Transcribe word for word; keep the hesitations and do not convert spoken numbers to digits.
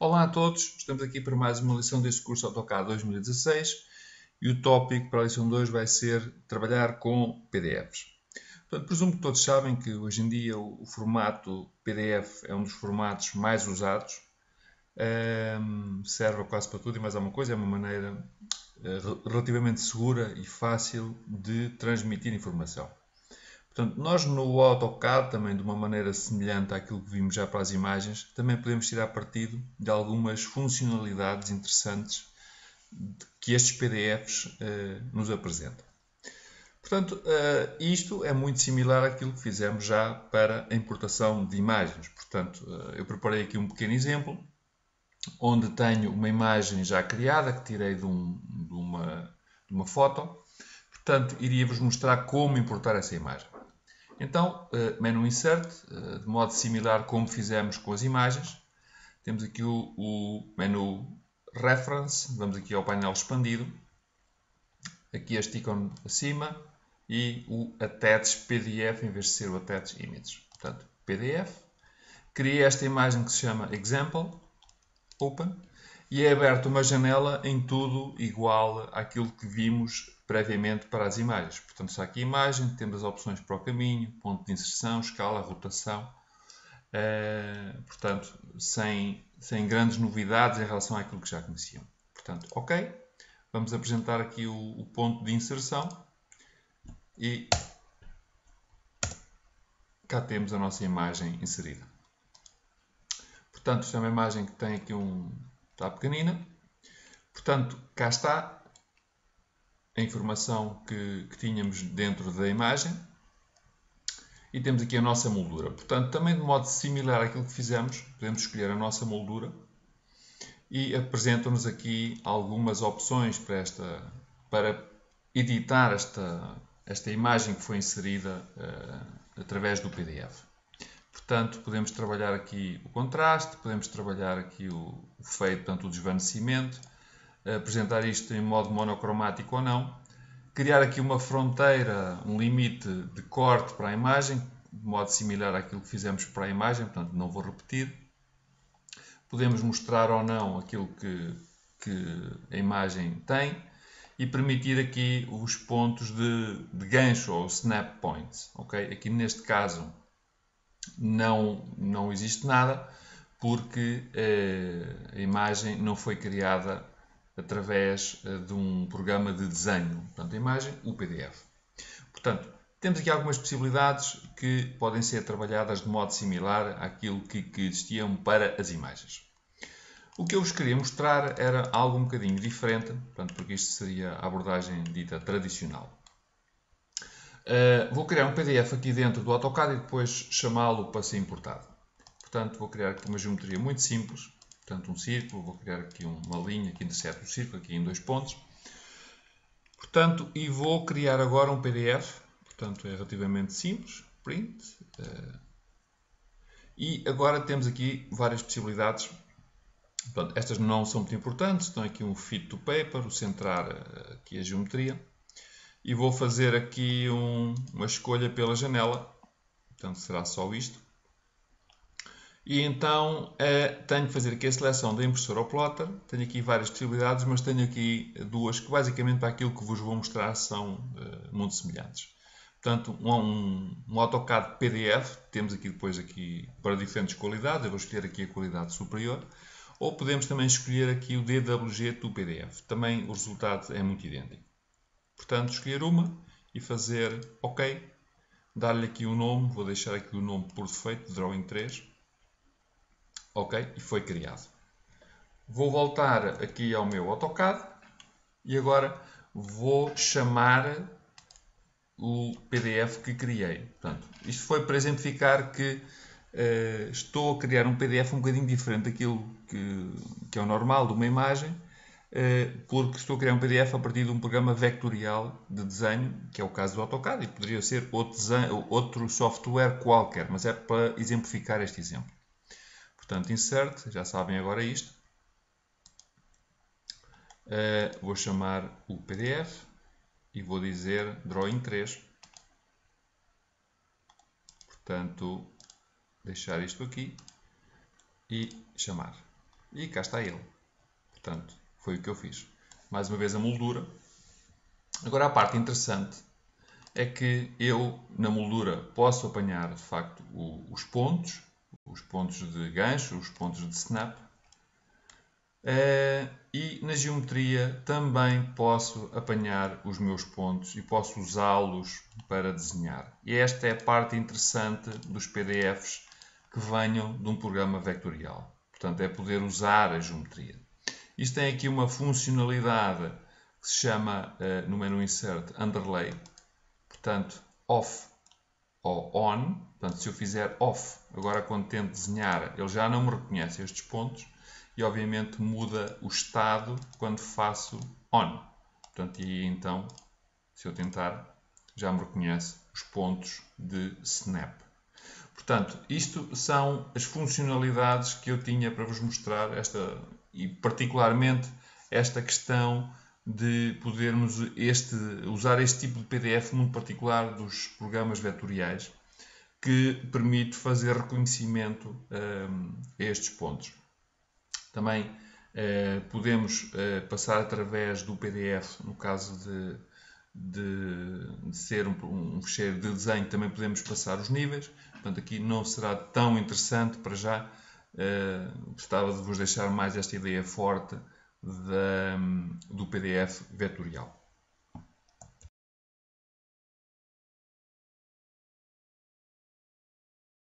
Olá a todos, estamos aqui para mais uma lição deste curso AutoCAD dois mil e dezasseis e o tópico para a lição dois vai ser trabalhar com P D Fs. Portanto, presumo que todos sabem que hoje em dia o formato P D F é um dos formatos mais usados, um, serve quase para tudo e mais alguma coisa, é uma maneira uh, relativamente segura e fácil de transmitir informação. Portanto, nós no AutoCAD, também de uma maneira semelhante àquilo que vimos já para as imagens, também podemos tirar partido de algumas funcionalidades interessantes que estes P D Fs uh, nos apresentam. Portanto, uh, isto é muito similar àquilo que fizemos já para a importação de imagens. Portanto, uh, eu preparei aqui um pequeno exemplo, onde tenho uma imagem já criada, que tirei de, um, de, uma, de uma foto. Portanto, iria-vos mostrar como importar essa imagem. Então, uh, menu Insert, uh, de modo similar como fizemos com as imagens. Temos aqui o, o menu Reference, vamos aqui ao painel expandido. Aqui este ícone acima e o Attach P D F em vez de ser o Attach Image. Portanto, P D F. Criei esta imagem que se chama Example, Open, e é aberta uma janela em tudo igual àquilo que vimos previamente para as imagens. Portanto, está aqui a imagem, temos as opções para o caminho, ponto de inserção, escala, rotação. Uh, portanto, sem, sem grandes novidades em relação àquilo que já conheciam. Portanto, ok. Vamos apresentar aqui o, o ponto de inserção. E cá temos a nossa imagem inserida. Portanto, isto é uma imagem que tem aqui um... está pequenina. Portanto, cá está a informação que, que tínhamos dentro da imagem e temos aqui a nossa moldura. Portanto, também de modo similar àquilo que fizemos, podemos escolher a nossa moldura e apresentam-nos aqui algumas opções para, esta, para editar esta, esta imagem que foi inserida uh, através do P D F. Portanto, podemos trabalhar aqui o contraste, podemos trabalhar aqui o, o fade, portanto o desvanecimento, apresentar isto em modo monocromático ou não, criar aqui uma fronteira, um limite de corte para a imagem, de modo similar àquilo que fizemos para a imagem, portanto não vou repetir. Podemos mostrar ou não aquilo que, que a imagem tem e permitir aqui os pontos de, de gancho, ou snap points. Okay? Aqui neste caso não, não existe nada, porque eh, a imagem não foi criada através de um programa de desenho, portanto a imagem, o P D F. Portanto, temos aqui algumas possibilidades que podem ser trabalhadas de modo similar àquilo que, que existiam para as imagens. O que eu vos queria mostrar era algo um bocadinho diferente, portanto, porque isto seria a abordagem dita tradicional. Uh, vou criar um P D F aqui dentro do AutoCAD e depois chamá-lo para ser importado. Portanto, vou criar aqui uma geometria muito simples. Portanto, um círculo, vou criar aqui uma linha que intercepta o círculo, aqui em dois pontos. Portanto, e vou criar agora um P D F, portanto é relativamente simples, print. E agora temos aqui várias possibilidades. Portanto, estas não são muito importantes, estão aqui um fit to paper, o centrar aqui a geometria. E vou fazer aqui um, uma escolha pela janela, portanto será só isto. E então tenho que fazer aqui a seleção da impressora ou plotter. Tenho aqui várias possibilidades, mas tenho aqui duas que basicamente para aquilo que vos vou mostrar são muito semelhantes. Portanto, um, um AutoCAD P D F, temos aqui depois aqui para diferentes qualidades, eu vou escolher aqui a qualidade superior, ou podemos também escolher aqui o D W G do P D F. Também o resultado é muito idêntico. Portanto, escolher uma e fazer OK, dar-lhe aqui o nome, vou deixar aqui o nome por defeito, Drawing três. Ok, e foi criado. Vou voltar aqui ao meu AutoCAD e agora vou chamar o P D F que criei. Portanto, isto foi para exemplificar que uh, estou a criar um P D F um bocadinho diferente daquilo que, que é o normal de uma imagem, uh, porque estou a criar um P D F a partir de um programa vectorial de desenho, que é o caso do AutoCAD, e poderia ser outro, desenho, outro software qualquer, mas é para exemplificar este exemplo. Portanto, insert, já sabem agora isto. Uh, vou chamar o P D F e vou dizer Drawing três. Portanto, deixar isto aqui e chamar. E cá está ele. Portanto, foi o que eu fiz. Mais uma vez a moldura. Agora a parte interessante é que eu, na moldura, posso apanhar, de facto, o, os pontos. Os pontos de gancho, os pontos de snap. Uh, e na geometria também posso apanhar os meus pontos e posso usá-los para desenhar. E esta é a parte interessante dos P D Fs que venham de um programa vectorial. Portanto, é poder usar a geometria. Isto tem aqui uma funcionalidade que se chama, uh, no menu Insert, Underlay. Portanto, Off ou On. Portanto, se eu fizer Off, agora quando tento desenhar, ele já não me reconhece estes pontos. E, obviamente, muda o estado quando faço on. Portanto, e então, se eu tentar, já me reconhece os pontos de snap. Portanto, isto são as funcionalidades que eu tinha para vos mostrar. Esta, e, particularmente, esta questão de podermos este, usar este tipo de P D F muito particular dos programas vetoriais, que permite fazer reconhecimento hum, a estes pontos. Também eh, podemos eh, passar através do P D F, no caso de, de, de ser um, um fecheiro de desenho, também podemos passar os níveis. Portanto, aqui não será tão interessante para já. Eh, gostava de vos deixar mais esta ideia forte da, do P D F vetorial.